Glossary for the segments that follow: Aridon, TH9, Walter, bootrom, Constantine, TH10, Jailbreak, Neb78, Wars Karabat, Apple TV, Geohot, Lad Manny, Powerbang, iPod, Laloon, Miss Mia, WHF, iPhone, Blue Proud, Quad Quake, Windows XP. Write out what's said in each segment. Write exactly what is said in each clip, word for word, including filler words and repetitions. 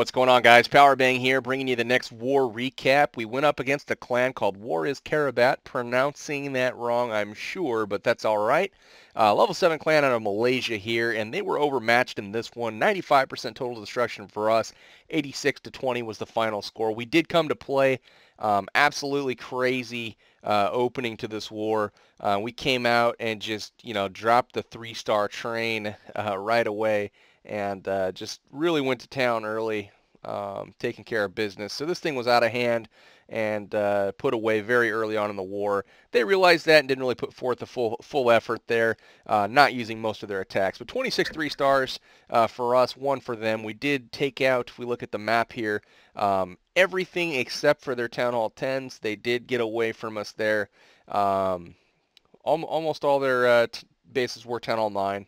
What's going on, guys? Powerbang here, bringing you the next war recap. We went up against a clan called Wars Karabat. Pronouncing that wrong, I'm sure, but that's all right. Uh, level seven clan out of Malaysia here, and they were overmatched in this one. ninety-five percent total destruction for us. eighty-six to twenty was the final score. We did come to play. Um, absolutely crazy uh, opening to this war. Uh, we came out and just, you know, dropped the three-star train uh, right away. And uh, just really went to town early, um, taking care of business. So this thing was out of hand and uh, put away very early on in the war. They realized that and didn't really put forth the full full effort there, uh, not using most of their attacks. But twenty-six three-stars uh, for us, one for them. We did take out, if we look at the map here, um, everything except for their Town Hall tens. They did get away from us there. Um, al almost all their uh, bases were Town Hall nine.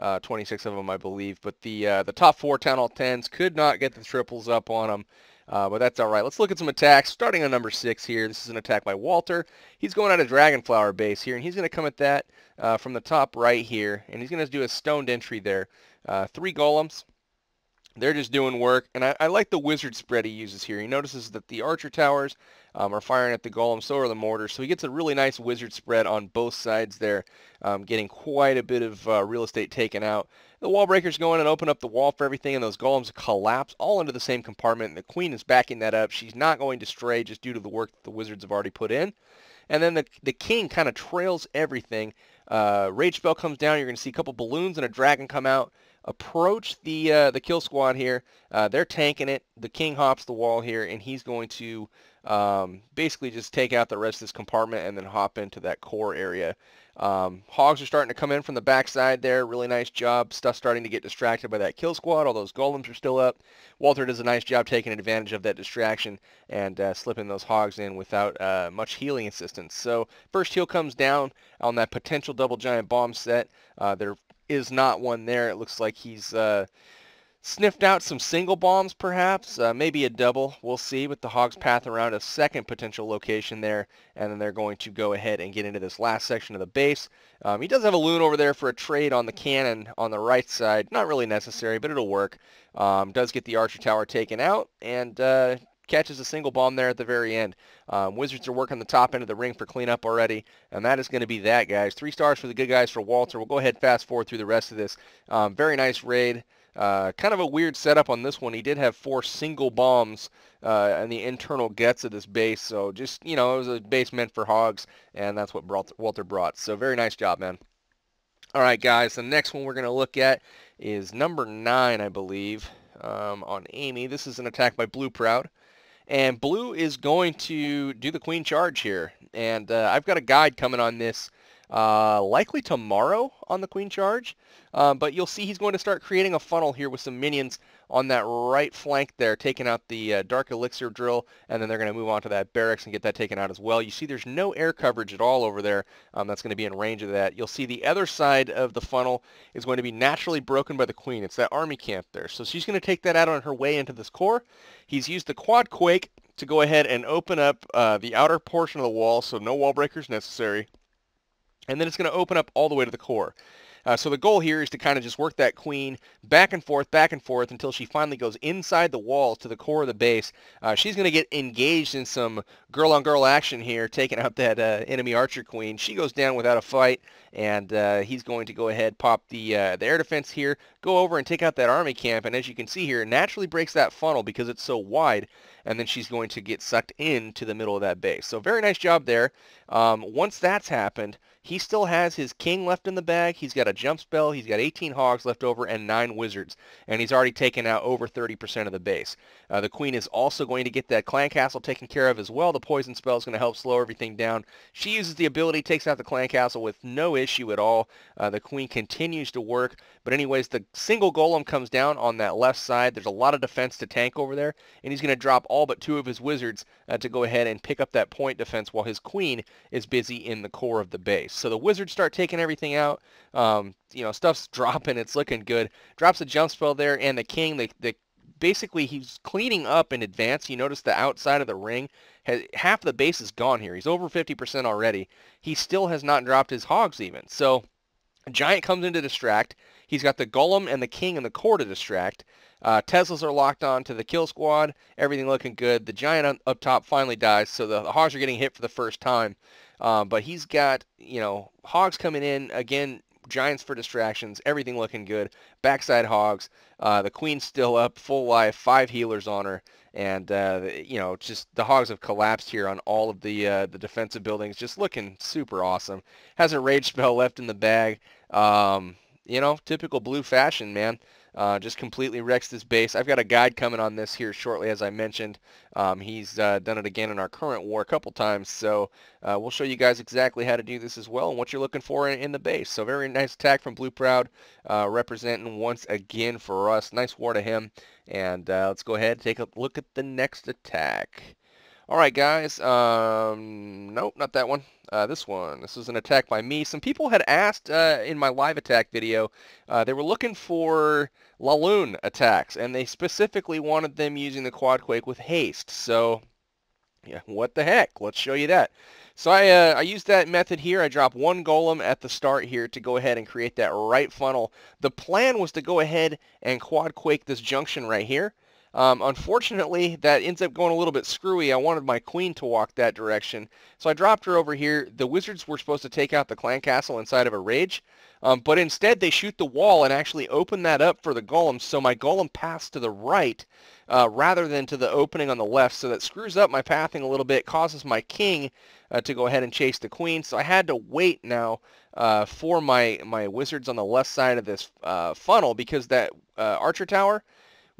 Uh, twenty-six of them, I believe, but the uh, the top four Town Hall tens could not get the triples up on them, uh, but that's all right. Let's look at some attacks, starting on number six here. This is an attack by Walter. He's going out of Dragonflower base here, and he's going to come at that uh, from the top right here, and he's going to do a stoned entry there. Uh, three golems. They're just doing work, and I, I like the wizard spread he uses here. He notices that the archer towers um, are firing at the golem, so are the mortars, so he gets a really nice wizard spread on both sides there, um, getting quite a bit of uh, real estate taken out. The wall breakers go in and open up the wall for everything, and those golems collapse all into the same compartment, and the queen is backing that up. She's not going to stray just due to the work that the wizards have already put in. And then the, the king kind of trails everything. Uh, Rage spell comes down. You're going to see a couple balloons and a dragon come out. Approach the uh, the kill squad here. Uh, they're tanking it. The king hops the wall here, and he's going to um, basically just take out the rest of this compartment and then hop into that core area. Um, hogs are starting to come in from the backside there. Really nice job. Stuff starting to get distracted by that kill squad. All those golems are still up. Walter does a nice job taking advantage of that distraction and uh, slipping those hogs in without uh, much healing assistance. So first heal comes down on that potential double giant bomb set. Uh, they're is not one there. It looks like he's uh, sniffed out some single bombs, perhaps, uh, maybe a double. We'll see, with the hogs path around a second potential location there, and then they're going to go ahead and get into this last section of the base. Um, he does have a loon over there for a trade on the cannon on the right side. Not really necessary, but it'll work. Um, does get the archer tower taken out, and uh, catches a single bomb there at the very end. Um, Wizards are working the top end of the ring for cleanup already, and that is going to be that, guys. Three stars for the good guys for Walter. We'll go ahead and fast forward through the rest of this. Um, very nice raid. Uh, kind of a weird setup on this one. He did have four single bombs uh, in the internal guts of this base, so just, you know, it was a base meant for hogs, and that's what Walter brought. So very nice job, man. All right, guys, the next one we're going to look at is number nine, I believe, um, on Amy. This is an attack by Blue Proud. And Blue is going to do the queen charge here. And uh, I've got a guide coming on this uh, likely tomorrow on the queen charge. Uh, but you'll see he's going to start creating a funnel here with some minions on that right flank there, taking out the uh, dark elixir drill. And then they're going to move on to that barracks and get that taken out as well. You see there's no air coverage at all over there. Um, that's going to be in range of that. You'll see the other side of the funnel is going to be naturally broken by the queen. It's that army camp there. So she's going to take that out on her way into this core. He's used the Quad Quake to go ahead and open up uh, the outer portion of the wall, so no wall breakers necessary. And then it's going to open up all the way to the core. Uh, so the goal here is to kind of just work that queen back and forth, back and forth, until she finally goes inside the wall to the core of the base. Uh, she's going to get engaged in some girl-on-girl action here, taking out that uh, enemy archer queen. She goes down without a fight, and uh, he's going to go ahead, pop the, uh, the air defense here, go over and take out that army camp, and as you can see here, it naturally breaks that funnel because it's so wide, and then she's going to get sucked into the middle of that base. So very nice job there. Um, once that's happened, he still has his king left in the bag. He's got a jump spell. He's got eighteen hogs left over and nine wizards, and he's already taken out over thirty percent of the base. Uh, the queen is also going to get that clan castle taken care of as well. The poison spell is going to help slow everything down. She uses the ability, takes out the clan castle with no issue at all. Uh, the queen continues to work, but anyways, the single golem comes down on that left side. There's a lot of defense to tank over there, and he's going to drop all but two of his wizards uh, to go ahead and pick up that point defense while his queen is busy in the core of the base. So the wizards start taking everything out. Um, you know, stuff's dropping. It's looking good. Drops a jump spell there, and the king, the, the basically he's cleaning up in advance. You notice the outside of the ring, has, half the base is gone here. He's over fifty percent already. He still has not dropped his hogs even. So Giant comes in to distract. He's got the Golem and the King and the Core to distract. Uh, Teslas are locked on to the kill squad. Everything looking good. The Giant on, up top finally dies, so the, the Hogs are getting hit for the first time. Um, but he's got, you know, Hogs coming in. Again, Giants for distractions. Everything looking good. Backside Hogs. Uh, the Queen's still up, full life, five healers on her. And, uh, you know, just the Hogs have collapsed here on all of the uh, the defensive buildings. Just looking super awesome. Has a rage spell left in the bag. Um, you know, typical blue fashion, man. Uh, just completely wrecks this base. I've got a guide coming on this here shortly, as I mentioned. Um, he's uh, done it again in our current war a couple times. So uh, we'll show you guys exactly how to do this as well and what you're looking for in, in the base. So very nice attack from Blue Proud, uh, representing once again for us. Nice war to him. And uh, let's go ahead and take a look at the next attack. All right, guys. Um, nope, not that one. Uh, this one. This was an attack by me. Some people had asked uh, in my live attack video. Uh, they were looking for Laloon attacks, and they specifically wanted them using the Quad Quake with haste. So, yeah, what the heck? Let's show you that. So I, uh, I used that method here. I dropped one Golem at the start here to go ahead and create that right funnel. The plan was to go ahead and Quad Quake this junction right here. Um, unfortunately, that ends up going a little bit screwy. I wanted my queen to walk that direction, so I dropped her over here. The wizards were supposed to take out the clan castle inside of a rage, um, but instead they shoot the wall and actually open that up for the golem, so my golem passed to the right uh, rather than to the opening on the left, so that screws up my pathing a little bit, causes my king uh, to go ahead and chase the queen, so I had to wait now uh, for my, my wizards on the left side of this uh, funnel, because that uh, archer tower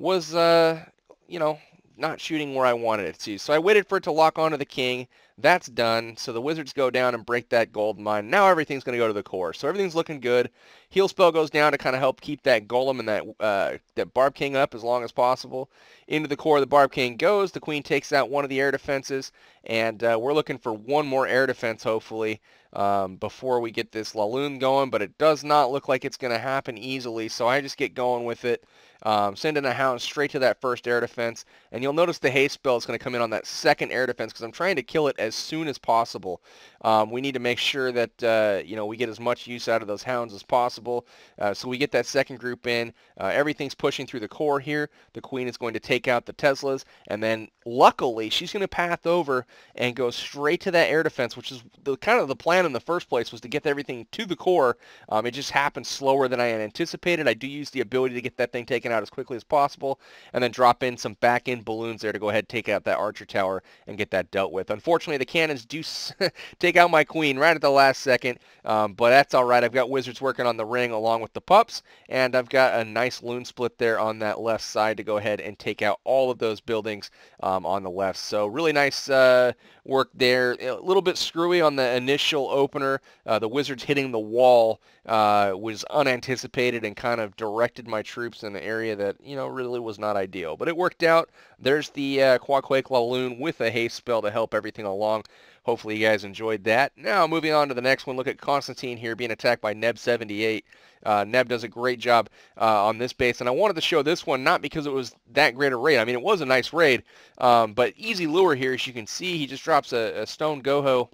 was, uh, you know, not shooting where I wanted it to. So I waited for it to lock onto the king. That's done. So the wizards go down and break that gold mine. Now everything's going to go to the core. So everything's looking good. Heal spell goes down to kind of help keep that golem and that uh, that barb king up as long as possible. Into the core, the barb king goes. The queen takes out one of the air defenses. And uh, we're looking for one more air defense, hopefully, um, before we get this Laloon going. But it does not look like it's going to happen easily. So I just get going with it. Um, sending a hound straight to that first air defense, and you'll notice the haste spell is going to come in on that second air defense because I'm trying to kill it as soon as possible. Um, we need to make sure that uh, you know, we get as much use out of those hounds as possible. Uh, so we get that second group in. Uh, everything's pushing through the core here. The queen is going to take out the Teslas, and then luckily she's going to path over and go straight to that air defense, which is the, kind of the plan in the first place, was to get everything to the core. Um, it just happened slower than I had anticipated. I do use the ability to get that thing taken out as quickly as possible, and then drop in some back end balloons there to go ahead and take out that archer tower and get that dealt with. Unfortunately, the cannons do take out my queen right at the last second, um, but that's all right. I've got wizards working on the ring along with the pups, and I've got a nice loon split there on that left side to go ahead and take out all of those buildings um, on the left. So really nice uh, work there. A little bit screwy on the initial opener. Uh, the wizards hitting the wall uh, was unanticipated and kind of directed my troops in the area that, you know, really was not ideal. But it worked out. There's the uh, Quad Quake Laloon with a haste spell to help everything along. Hopefully you guys enjoyed that. Now moving on to the next one. Look at Constantine here being attacked by Neb seventy-eight. Uh, Neb does a great job uh, on this base, and I wanted to show this one not because it was that great a raid. I mean, it was a nice raid, um, but easy lure here. As you can see, he just drops a, a stone goho,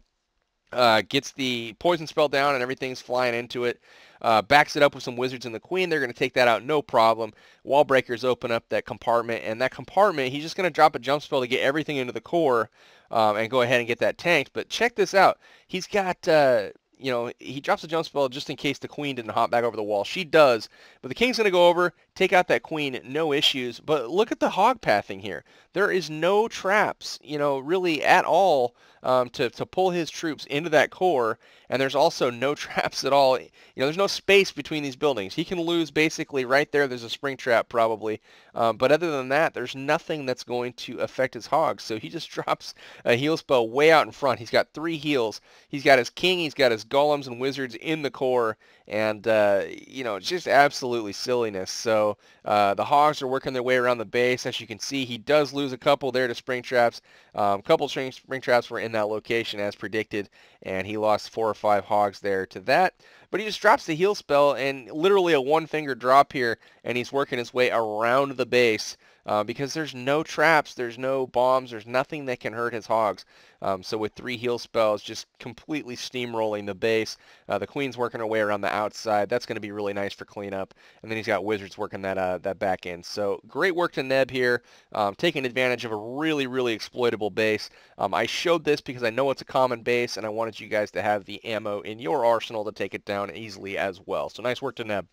uh, gets the poison spell down, and everything's flying into it. Uh, backs it up with some wizards and the queen. They're going to take that out, no problem. Wall breakers open up that compartment, and that compartment, he's just going to drop a jump spell to get everything into the core um, and go ahead and get that tanked. But check this out. He's got... Uh you know, he drops a jump spell just in case the queen didn't hop back over the wall. She does, but the king's going to go over, take out that queen, no issues. But look at the hog pathing here. There is no traps, you know, really at all um, to, to pull his troops into that core, and there's also no traps at all. You know, there's no space between these buildings. He can lose basically right there. There's a spring trap probably, um, but other than that, there's nothing that's going to affect his hogs. So he just drops a heal spell way out in front. He's got three heals. He's got his king, he's got his golems and wizards in the core, and uh, you know, it's just absolutely silliness. So uh, the hogs are working their way around the base. As you can see, he does lose a couple there to spring traps. A um, couple spring, spring traps were in that location as predicted, and he lost four or five hogs there to that. But he just drops the heal spell, and literally a one finger drop here, and he's working his way around the base uh, because there's no traps, there's no bombs, there's nothing that can hurt his hogs. Um, so with three heal spells, just completely steamrolling the base. Uh, the queen's working her way around the outside. That's going to be really nice for cleanup. And then he's got wizards working that uh, that back end. So great work to Neb here, um, taking advantage of a really, really exploitable base. Um, I showed this because I know it's a common base, and I wanted you guys to have the ammo in your arsenal to take it down easily as well. So nice work to Neb.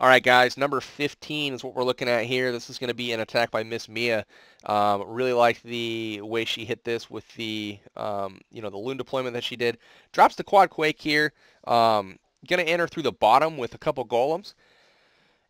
All right, guys, number fifteen is what we're looking at here. This is going to be an attack by Miss Mia. Um, really like the way she hit this with the, um, you know, the Loon deployment that she did. Drops the Quad Quake here. Um, going to enter through the bottom with a couple golems.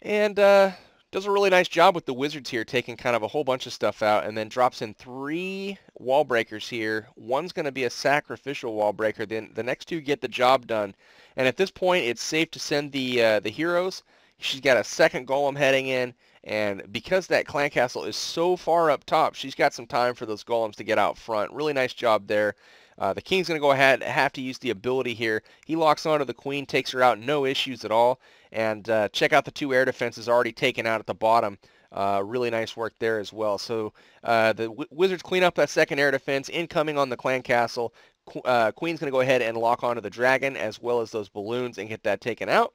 And uh, does a really nice job with the wizards here, taking kind of a whole bunch of stuff out, and then drops in three wall breakers here. One's going to be a sacrificial wall breaker. Then the next two get the job done. And at this point, it's safe to send the uh, the heroes. She's got a second golem heading in, and because that clan castle is so far up top, she's got some time for those golems to get out front. Really nice job there. Uh, the king's going to go ahead and have to use the ability here. He locks onto the queen, takes her out, no issues at all. And uh, check out the two air defenses already taken out at the bottom. Uh, really nice work there as well. So uh, the w wizards clean up that second air defense, incoming on the clan castle. Qu uh, queen's going to go ahead and lock onto the dragon as well as those balloons and get that taken out.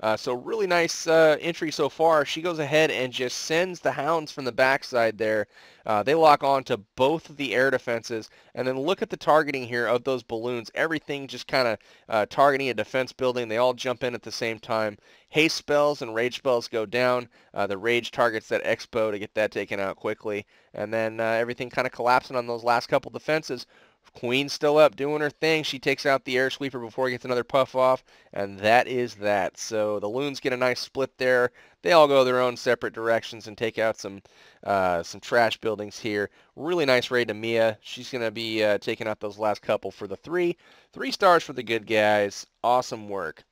Uh, so really nice uh, entry so far. She goes ahead and just sends the hounds from the backside there. Uh, they lock on to both of the air defenses. And then look at the targeting here of those balloons. Everything just kind of uh, targeting a defense building. They all jump in at the same time. Haste spells and rage spells go down. Uh, the rage targets that expo to get that taken out quickly. And then uh, everything kind of collapsing on those last couple defenses. Queen's still up doing her thing. She takes out the air sweeper before he gets another puff off, and that is that. So the loons get a nice split there. They all go their own separate directions and take out some uh, some trash buildings here. Really nice raid to Mia. She's going to be uh, taking out those last couple for the three. Three stars for the good guys. Awesome work.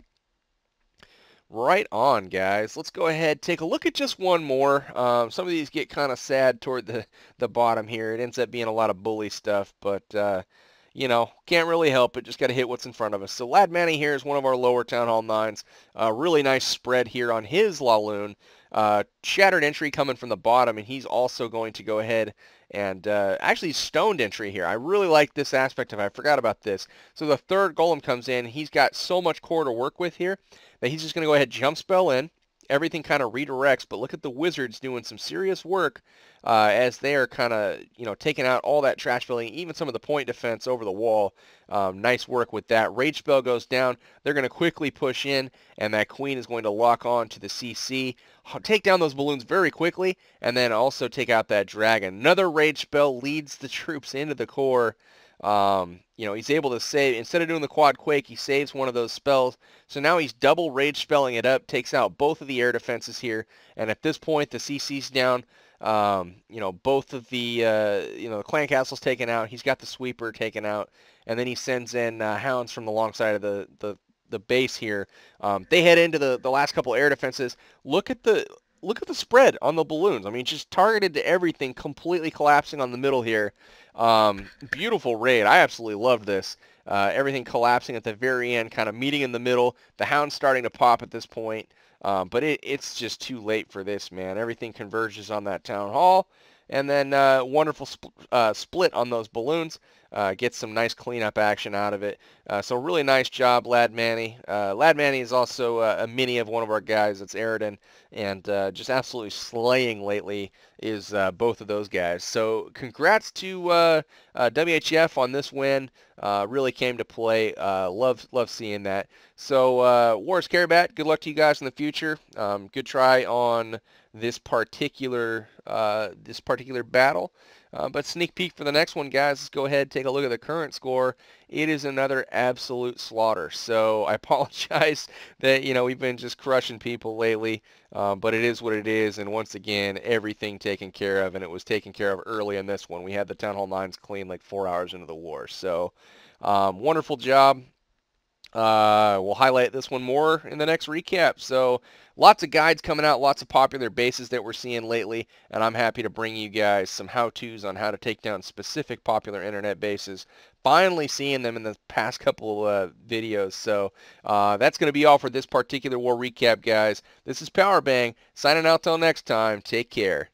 Right on, guys. Let's go ahead, take a look at just one more. Um, some of these get kind of sad toward the, the bottom here. It ends up being a lot of bully stuff, but, uh, you know, can't really help it. Just got to hit what's in front of us. So Lad Manny here is one of our lower Town Hall nines. Uh, really nice spread here on his Laloon. Uh, shattered entry coming from the bottom, and he's also going to go ahead and uh, actually stoned entry here. I really like this aspect of it. I forgot about this. So the third golem comes in. He's got so much core to work with here that he's just going to go ahead and jump spell in. Everything kind of redirects, but look at the wizards doing some serious work uh, as they are kind of, you know, taking out all that trash building, even some of the point defense over the wall. Um, nice work with that. Rage spell goes down. They're going to quickly push in, and that queen is going to lock on to the C C. Take down those balloons very quickly, and then also take out that dragon. Another rage spell leads the troops into the core. Um, you know, he's able to save, instead of doing the Quad Quake, he saves one of those spells. So now he's double rage spelling it up, takes out both of the air defenses here. And at this point, the C C's down. Um, you know, both of the, uh, you know, the clan castle's taken out. He's got the sweeper taken out. And then he sends in uh, hounds from the long side of the, the, the base here. Um, they head into the, the last couple air defenses. Look at the... Look at the spread on the balloons. I mean, just targeted to everything, completely collapsing on the middle here. Um, beautiful raid. I absolutely loved this. Uh, everything collapsing at the very end, kind of meeting in the middle. The hound's starting to pop at this point. Um, but it, it's just too late for this, man. Everything converges on that town hall. And then uh, wonderful sp uh, split on those balloons. Uh, gets some nice cleanup action out of it. Uh, so really nice job, Lad Manny. Uh, Lad Manny is also uh, a mini of one of our guys. That's Aridon. And uh, just absolutely slaying lately is uh, both of those guys. So congrats to uh, uh, W H F on this win. Uh, really came to play. Uh, love, love seeing that. So uh, Wars Karabat, good luck to you guys in the future. Um, good try on this particular uh, this particular battle. Uh, but sneak peek for the next one, guys. Let's go ahead and take a look at the current score. It is another absolute slaughter. So I apologize that, you know, we've been just crushing people lately. Um, but it is what it is. And once again, everything taken care of. And it was taken care of early in this one. We had the Town Hall nines clean like four hours into the war. So um, wonderful job. Uh, we'll highlight this one more in the next recap. So lots of guides coming out, lots of popular bases that we're seeing lately, and I'm happy to bring you guys some how-tos on how to take down specific popular internet bases. finally seeing them in the past couple of uh, videos. So uh, that's going to be all for this particular war recap, guys. This is Powerbang, signing out till next time. Take care.